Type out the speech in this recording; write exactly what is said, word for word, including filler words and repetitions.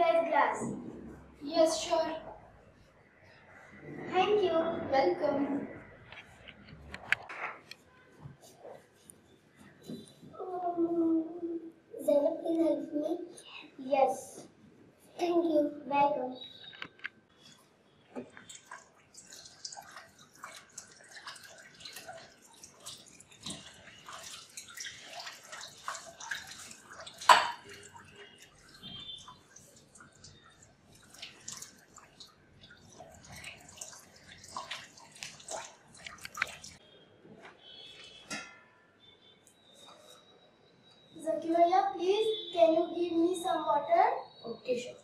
guys glass? Yes, sure. Thank you. Welcome. Um, Zainab, please help me. Yes. Thank you. Welcome. Zakiraya, please, can you give me some water? Okay, sure.